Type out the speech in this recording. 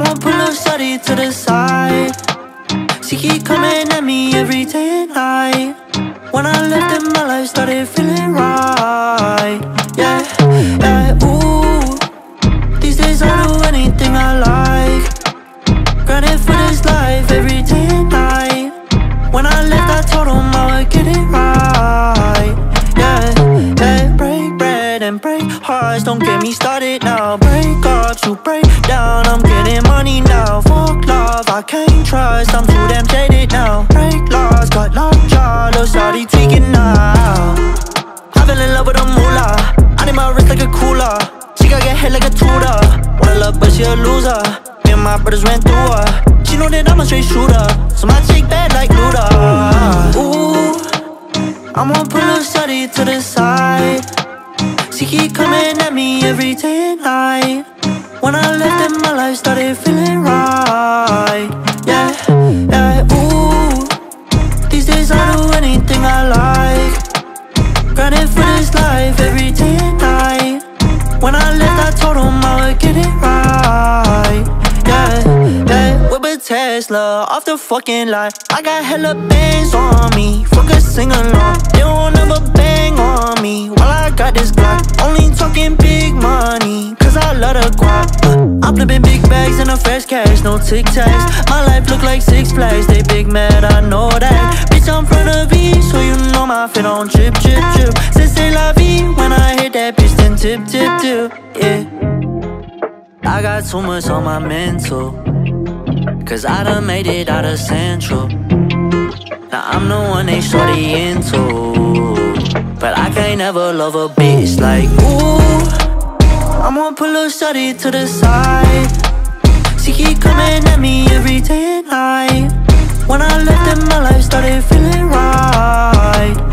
I'ma pull up shawty to the side. She keep coming at me every day and night. When I left it, my life started feeling right. Yeah, yeah, ooh. These days I'll do anything I like. Grinding for this life every day and night. When I left, I told them I would get it right. Yeah, yeah, break bread and break hearts. Don't get me started now. Break up, you break down. I'm getting money now. Fuck love, I can't trust. I'm too damn jaded now. Break laws, got lockjaw. Little shawty tweaking now. I fell in love with a moolah. I need my wrist like a cooler. She got get hit like a Tudor. Wanna love, but she a loser. Me and my brothers ran through her. She know that I'm a straight shooter, so my chick bad like Luda. Ooh, I'ma pull up shawty to the side. She keep coming at me every day and night. When I left it, my life started feeling right. Yeah, yeah, ooh. These days I'll do anything I like. Grinding for this life every day and night. When I left, I told them I would get it right. Whip a Tesla off the fucking line. I got hella bands on me. Fuck a sing along. They won't ever bang on me while I got this Glock. Only talking big money, cause I love the guap. I'm flipping big bags in a fresh cash, no Tic Tacs. My life look like Six Flags. They big mad, I know that. Bitch, I'm from the V, so you know my fit on drip, drip, drip. Since they la vie, when I hit that bitch, then tip, tip, tip. Yeah. I got too much on my mental, cause I done made it out of Central. Now I'm the one they shorty into, but I can't ever love a bitch like, ooh. I'ma pull a shawty to the side. She keep coming at me every day and night. When I left it, my life started feeling right.